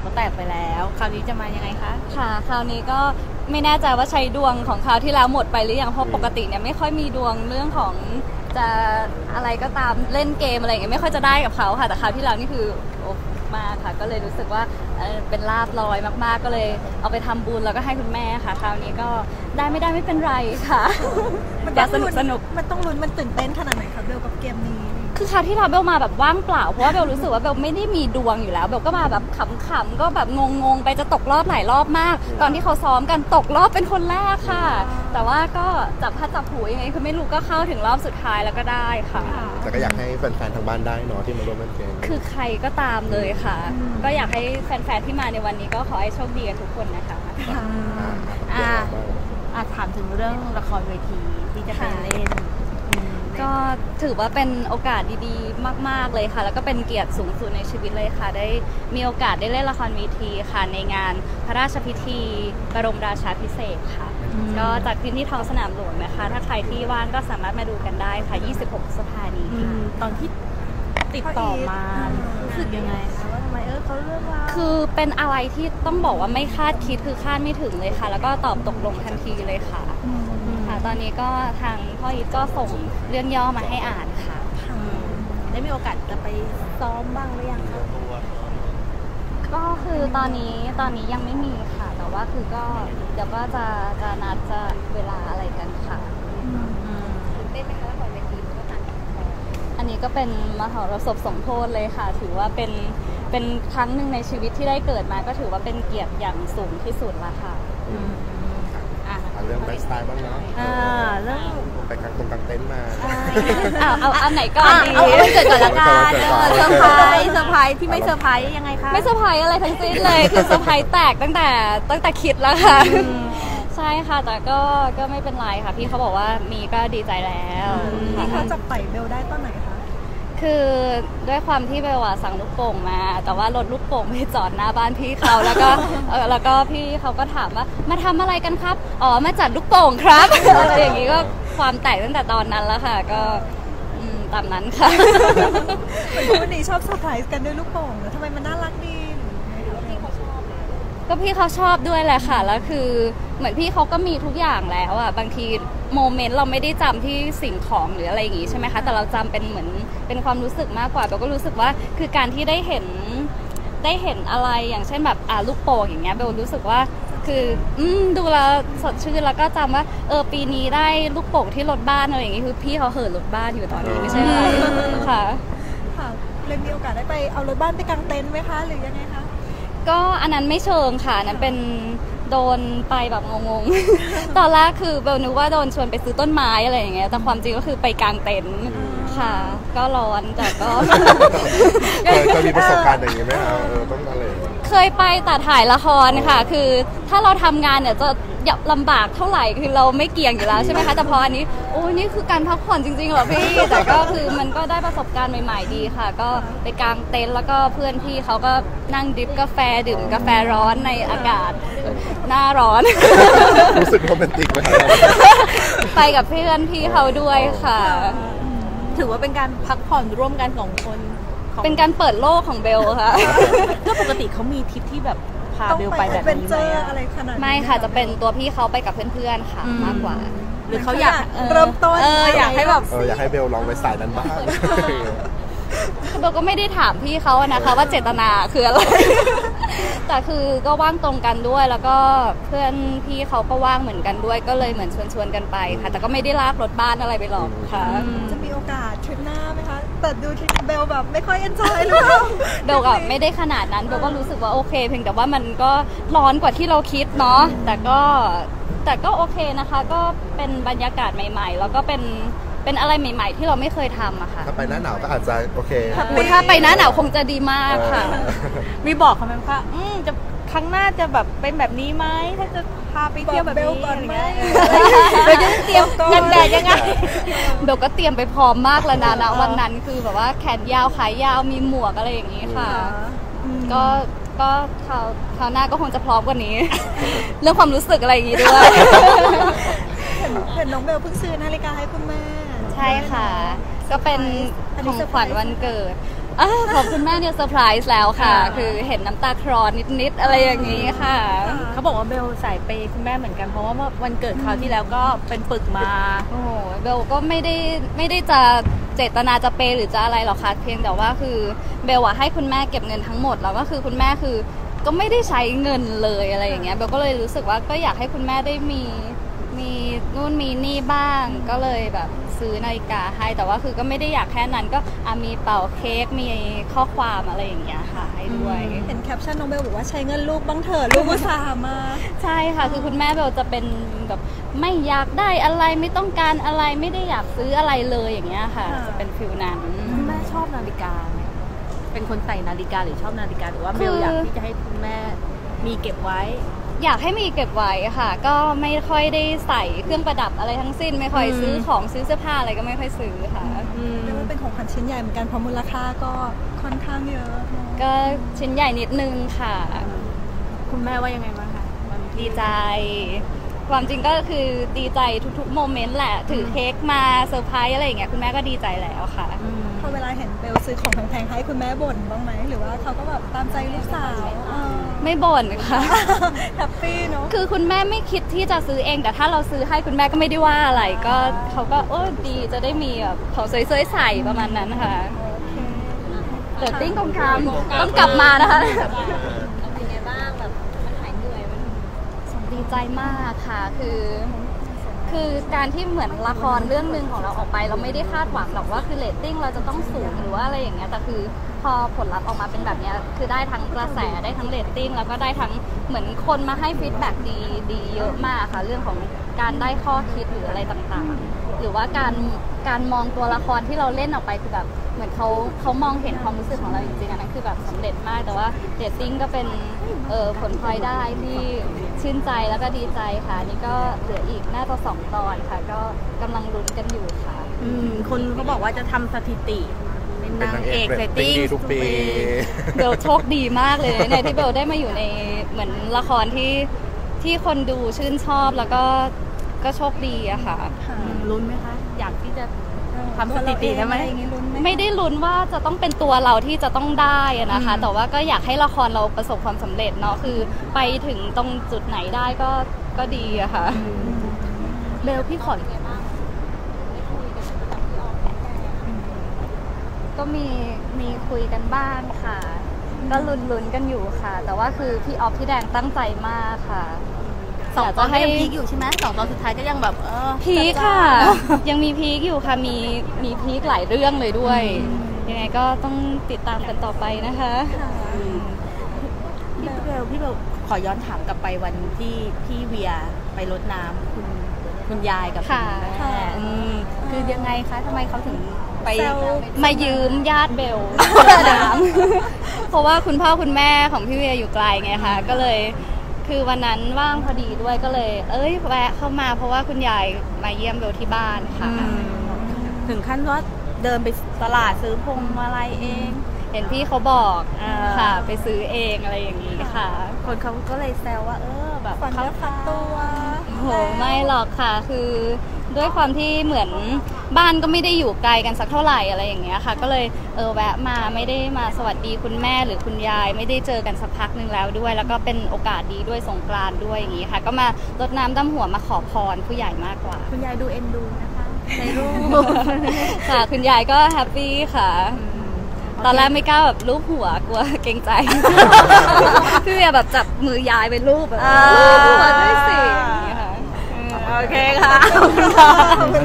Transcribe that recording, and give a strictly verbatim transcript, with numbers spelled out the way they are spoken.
เขาแตกไปแล้วคราวนี้จะมายังไงคะค่ะคราวนี้ก็ไม่แน่ใจว่าใช้ดวงของคราวที่แล้วหมดไปหรือยังเพราะปกติเนี่ยไม่ค่อยมีดวงเรื่องของจะอะไรก็ตามเล่นเกมอะไรอย่างเงี้ยไม่ค่อยจะได้กับเขาค่ะแต่คราวที่แล้วนี่คือโอ้มากค่ะก็เลยรู้สึกว่าเป็นลาภลอยมากๆก็เลยเอาไปทำบุญแล้วก็ให้คุณแม่ค่ะคราวนี้ก็ได้ไม่ได้ไม่เป็นไรค่ะมันสนุกสนุกมันต้องลุ้นมันตื่นเต้นขนาดไหนคะเบลกับเกมนี้คือคราวที่เราเบลมาแบบว่างเปล่าเพราะว่าเบลรู้สึกว่าเบลไม่ได้มีดวงอยู่แล้วเบลก็มาแบบขำๆก็แบบงงๆไปจะตกรอบหลายรอบมากตอนที่เขาซ้อมกันตกรอบเป็นคนแรกค่ะแต่ว่าก็จับพัดจับผูยังไงคือไม่รู้ก็เข้าถึงรอบสุดท้ายแล้วก็ได้ค่ะแต่ก็อยากให้แฟนๆทางบ้านได้เนาะที่มาร่วมเล่นเกมคือใครก็ตามเลยค่ะก็อยากให้แฟนๆที่มาในวันนี้ก็ขอให้โชคดีกันทุกคนนะคะอ่ะถามถึงเรื่องละครเวทีที่จะไปเล่นก็ถือว่าเป็นโอกาสดีๆมากๆเลยค่ะแล้วก็เป็นเกียรติสูงสุดในชีวิตเลยค่ะได้มีโอกาสได้เล่นละครเวทีค่ะในงานพระราชพิธีบรมราชาภิเษกค่ะก็จัดขึ้นที่ท้องสนามหลวงนะคะถ้าใครที่ว่างก็สามารถมาดูกันได้ค่ะยี่สิบหกพฤษภาคมนี้ค่ะตอนที่ติดต่อมารู้สึกยังไงคะว่าทำไมเออเขาเลือกเราคือเป็นอะไรที่ต้องบอกว่าไม่คาดคิดคือคาดไม่ถึงเลยค่ะแล้วก็ตอบตกลงทันทีเลยค่ะค่ะตอนนี้ก็ทางพ่ออีทก็ส่งเรื่องย่อมาให้อ่านค่ะได้มีโอกาสจะไปซ้อมบ้างหรือยังคะก็คือตอนนี้ตอนนี้ยังไม่มีค่ะแต่ว่าคือก็เดี๋ยวก็จะจะนัดจะเวลาอะไรกันค่ะตื่นเต้นไหมคะละครเวทีก็ต่างกันอันนี้ก็เป็นมหรสพสมโพธิเลยค่ะถือว่าเป็นเป็นครั้งหนึ่งในชีวิตที่ได้เกิดมาก็ถือว่าเป็นเกียรติอย่างสูงที่สุดละค่ะเรื่องแบสไตล์บ้างเนาะเรื่องไปกางตรงกางเต็นท์มาเอาเอาอันไหนก่อนดีเอาเกิดก่อนละกันเซอร์ไพรส์เซอร์ไพรส์ที่ไม่เซอร์ไพรส์ยังไงคะไม่เซอร์ไพรส์อะไรทั้งสิ้นเลยคือเซอร์ไพรส์แตกตั้งแต่ตั้งแต่คิดแล้วค่ะใช่ค่ะแต่ก็ก็ไม่เป็นไรค่ะพี่เขาบอกว่ามีก็ดีใจแล้วพี่เขาจะไปเบลได้ตอนไหนคะคือด้วยความที่เบลว่าสั่งลูกโป่งมาแต่ว่ารถลูกโป่งไปจอดหน้าบ้านพี่เขาแล้วก็แล้วก็พี่เขาก็ถามว่ามาทำอะไรกันครับอ๋อมาจัดลูกโป่งครับอะไรอย่างนี้ก็ความแตกตั้งแต่ตอนนั้นแล้วค่ะก็ตามนั้นค่ะวันนี้ชอบเซอร์ไพรส์กันด้วยลูกโป่งเหรอทำไมมันน่ารักดีพี่เขาชอบก็พี่เขาชอบด้วยแหละค่ะแล้วคือเหมือนพี่เขาก็มีทุกอย่างแล้วอ่ะบางทีโมเมนต์เราไม่ได้จำที่สิ่งของหรืออะไรอย่างงี้ใช่ไหมคะแต่เราจำเป็นเหมือนเป็นความรู้สึกมากกว่าเราก็รู้สึกว่าคือการที่ได้เห็นได้เห็นอะไรอย่างเช่นแบบอ่าลูกโป่งอย่างเงี้ยเบลรู้สึกว่าคืออืมดูแล้วสดชื่นแล้วก็จำว่าเออปีนี้ได้ลูกโป่งที่รถบ้านอะไรอย่างงี้คือพี่เขาเหินรถบ้านอยู่ตอนนี้ไม่ใช่ไหมค่ะค่ะเลยมีโอกาสได้ไปเอารถบ้านไปกางเต็นท์ไหมคะหรือยังไงคะก็อันนั้นไม่เชิงค่ะนั้นเป็นโดนไปแบบงงๆตอนแรกคือเบลนึกว่าโดนชวนไปซื้อต้นไม้อะไรอย่างเงี้ยแต่ความจริงก็คือไปกางเต็นท์ค่ะก็ร้อนแต่ก็เคยมีประสบการณ์อย่างเงี้ยไหมคะต้องอะไรเคยไปแต่ถ่ายละครค่ะคือถ้าเราทำงานเนี่ยจะลำบากเท่าไหร่คือเราไม่เกี่ยงอยู่แล้วใช่ไหมคะแต่พออันนี้โอ้นี่คือการพักผ่อนจริงๆเหรอพี่แต่ก็คือมันก็ได้ประสบการณ์ใหม่ๆดีค่ะก็ไปกางเต็นท์แล้วก็เพื่อนพี่เขาก็นั่งดริปกาแฟดื่มกาแฟร้อนในอากาศหน้าร้อนรู้สึกโรแมนติกไหมไปกับเพื่อนพี่เขาด้วยค่ะถือว่าเป็นการพักผ่อนร่วมกันสองคนเป็นการเปิดโลกของเบลค่ะก็ปกติเขามีทริปที่แบบพาเบลไปแบบนี้ไหมไม่ค่ะจะเป็นตัวพี่เขาไปกับเพื่อนๆค่ะมากกว่าหรือเขาอยากเริ่มต้นอยากให้แบบอยากให้เบลลองไปสายนั้นบ้างเบลก็ไม่ได้ถามพี่เขานะคะว่าเจตนาคืออะไรแต่คือก็ว่างตรงกันด้วยแล้วก็เพื่อนพี่เขาก็ว่างเหมือนกันด้วยก็เลยเหมือนชวนๆกันไปค่ะแต่ก็ไม่ได้ลากรถบ้านอะไรไปหรอกค่ะจะมีโอกาสทริปหน้าไหมคะแต่ดูทริปเบลแบบไม่ค่อยเอ็นจอยเลยเบลกับไม่ได้ขนาดนั้นเบลก็รู้สึกว่าโอเคเพียงแต่ว่ามันก็ร้อนกว่าที่เราคิดเนาะแต่ก็แต่ก็โอเคนะคะก็เป็นบรรยากาศใหม่ๆแล้วก็เป็นเป็นอะไรใหม่ๆที่เราไม่เคยทำอะค่ะถ้าไปหน้าหนาวก็อาจจะโอเคถ้าไปหน้าหนาวคงจะดีมากค่ะมีบอกเขาไหมคะอืมจะครั้งหน้าจะแบบเป็นแบบนี้ไหมถ้าจะพาไปเที่ยวแบบนี้ไหมเบลจะเตรียมกันแดดยังไงเบลก็เตรียมไปพร้อมมากแล้วนะวันนั้นคือแบบว่าแขนยาวขายาวมีหมวกอะไรอย่างนี้ค่ะก็ก็คราวคราวหน้าก็คงจะพร้อมกว่านี้เรื่องความรู้สึกอะไรอย่างนี้ด้วยเห็นน้องเบลเพิ่งซื้อนาฬิกาให้คุณแม่ใช่ค่ะก็เป็นของขวัญวันเกิด ขอบคุณแม่เนี่ยเซอร์ไพรส์แล้วค่ะคือเห็นน้ำตาคลอนิดๆอะไรอย่างนี้ค่ะเขาบอกว่าเบลสายเปย์คุณแม่เหมือนกันเพราะว่าวันเกิดคราวที่แล้วก็เป็นปึกมาโอ้เบลก็ไม่ได้ไม่ได้จะเจตนาจะเปย์หรือจะอะไรหรอกค่ะเพียงแต่ว่าคือเบลว่าให้คุณแม่เก็บเงินทั้งหมดแล้วก็คือคุณแม่คือก็ไม่ได้ใช้เงินเลยอะไรอย่างเงี้ยเบลก็เลยรู้สึกว่าก็อยากให้คุณแม่ได้มีมีนู่นมีนี่บ้างก็เลยแบบซื้อนาฬิกาให้แต่ว่าคือก็ไม่ได้อยากแค่นั้นก็มีเป่าเค้กมีข้อความอะไรอย่างเงี้ยค่ะให้ด้วยเห็นแคปชั่นน้องเบลบอกว่าใช้เงินลูกบ้างเถอะลูกก็สามาใช่ค่ะคือคุณแม่เบลจะเป็นแบบไม่อยากได้อะไรไม่ต้องการอะไรไม่ได้อยากซื้ออะไรเลยอย่างเงี้ยค่ะจะเป็นฟิลนั้นแม่ชอบนาฬิกาเป็นคนใส่นาฬิกาหรือชอบนาฬิกาหรือว่าเบลอยากที่จะให้คุณแม่มีเก็บไว้อยากให้มีเก็บไว้ค่ะก็ไม่ค่อยได้ใส่เครื่องประดับอะไรทั้งสิ้นไม่ค่อยซื้อของซื้อเสื้อผ้าอะไรก็ไม่ค่อยซื้อค่ะเรียกว่าเป็นของขวัญชิ้นใหญ่เหมือนกันเพราะมูลค่าก็ค่อนข้างเยอะก็ชิ้นใหญ่นิดนึงค่ะคุณแม่ว่ายังไงบ้างคะดีใจความจริงก็คือดีใจทุกๆโมเมนต์แหละถือเค้กมาเซอร์ไพรส์อะไรอย่างเงี้ยคุณแม่ก็ดีใจแล้วค่ะพอเวลาเห็นเบลซื้อของแพงๆให้คุณแม่บ่นบ้างไหมหรือว่าเขาก็แบบตามใจลูกสาวไม่บ่นค่ะแฮปปี้เนาะคือคุณแม่ไม่คิดที่จะซื้อเองแต่ถ้าเราซื้อให้คุณแม่ก็ไม่ได้ว่าอะไรก็เขาก็โอ้ดีจะได้มีแบบของสวยๆใส่ประมาณนั้นค่ะเดี๋ยวติ้งต้องกลับต้องกลับมานะคะเป็นไงบ้างแบบมันหายเหนื่อยมันดีใจมากค่ะคือคือการที่เหมือนละครเรื่องนึงของเราออกไปเราไม่ได้คาดหวังหรอกว่าคือเรตติ้งเราจะต้องสูงหรือว่าอะไรอย่างเงี้ยแต่คือพอผลลัพธ์ออกมาเป็นแบบนี้คือได้ทั้งกระแสได้ทั้งเรตติ้งแล้วก็ได้ทั้งเหมือนคนมาให้ฟีดแบ็กดีดีเยอะมากค่ะเรื่องของการได้ข้อคิดหรืออะไรต่างๆหรือว่าการการมองตัวละครที่เราเล่นออกไปคือแบบเหมือนเขาเขามองเห็นความรู้สึกของเราจริงๆอันนั้นคือแบบสำเร็จมากแต่ว่าเรตติ้งก็เป็นเออผลพลอยได้ที่ชื่นใจแล้วก็ดีใจค่ะนี่ก็เหลืออีกน่าจะสองตอนค่ะก็กำลังลุ้นกันอยู่ค่ะอืมคนเขาบอกว่าจะทำสถิติเป็นนางเอกเรตติ้งทุกปีเบลโชคดีมากเลยในที่เบลได้มาอยู่ในเหมือนละครที่ที่คนดูชื่นชอบแล้วก็ก็โชคดีอะค่ะลุ้นไหมคะอยากที่จะทำสถิติได้ไหมไม่ได้ลุ้นว่าจะต้องเป็นตัวเราที่จะต้องได้นะคะแต่ว่าก็อยากให้ละครเราประสบความสำเร็จเนาะคือไปถึงตรงจุดไหนได้ก็ก็ดีอะค่ะเบลพี่ขอยังไงบ้างก็มีมีคุยกันบ้างค่ะก็ลุ้นๆกันอยู่ค่ะแต่ว่าคือพี่ออฟพี่แดงตั้งใจมากค่ะสองตอนยังพีคอยู่ใช่ไหมสองตอนสุดท้ายก็ยังแบบเออพีคค่ะยังมีพีคอยู่ค่ะมีมีพีคหลายเรื่องเลยด้วยยังไงก็ต้องติดตามกันต่อไปนะคะพี่เบลพี่เบลขอย้อนถามกลับไปวันที่พี่เวียไปรดน้ำคุณคุณยายกับคุณแม่คือยังไงคะทำไมเขาถึงไปมายืมญาติเบลน้ำเพราะว่าคุณพ่อคุณแม่ของพี่เวียอยู่ไกลไงคะก็เลยคือวันนั้นว่างพอดีด้วยก็เลยเอ้ยแวะเข้ามาเพราะว่าคุณยายมาเยี่ยมเบลที่บ้านค่ะถึงขั้นว่าเดินไปตลาดซื้อพวงมาลัยเองเห็นพี่เขาบอกค่ะไปซื้อเองอะไรอย่างนี้ค่ะคนเขาก็เลยแซวว่าเออแบบเขาขัดตัวโหไม่หรอกค่ะคือด้วยความที่เหมือนบ้านก็ไม่ได้อยู่ไกลกันสักเท่าไหร่อะไรอย่างเงี้ยค่ะก็เลยเออแวะมาไม่ได้มาสวัสดีคุณแม่หรือคุณยายไม่ได้เจอกันสักพักนึงแล้วด้วยแล้วก็เป็นโอกาสดีด้วยสงกรานต์ด้วยอย่างงี้ค่ะก็มารดน้ำดำหัวมาขอพรผู้ใหญ่มากกว่าคุณยายดูเอ็นดูนะคะในรูปค่ะคุณยายก็แฮปปี้ค่ะตอนแรกไม่กล้าแบบลูบหัวกลัวเกรงใจพี่เวียแบบจับมือยายเป็นรูปแบบลูบหัวด้วยสิโอเคค่ะ